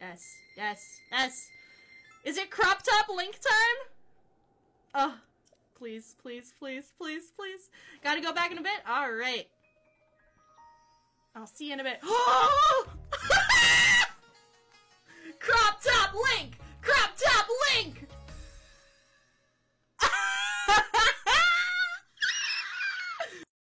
S. S. S. Is it crop top Link time? Oh, please, please, please, please, please. Gotta go back in a bit? Alright. I'll see you in a bit. Crop top Link!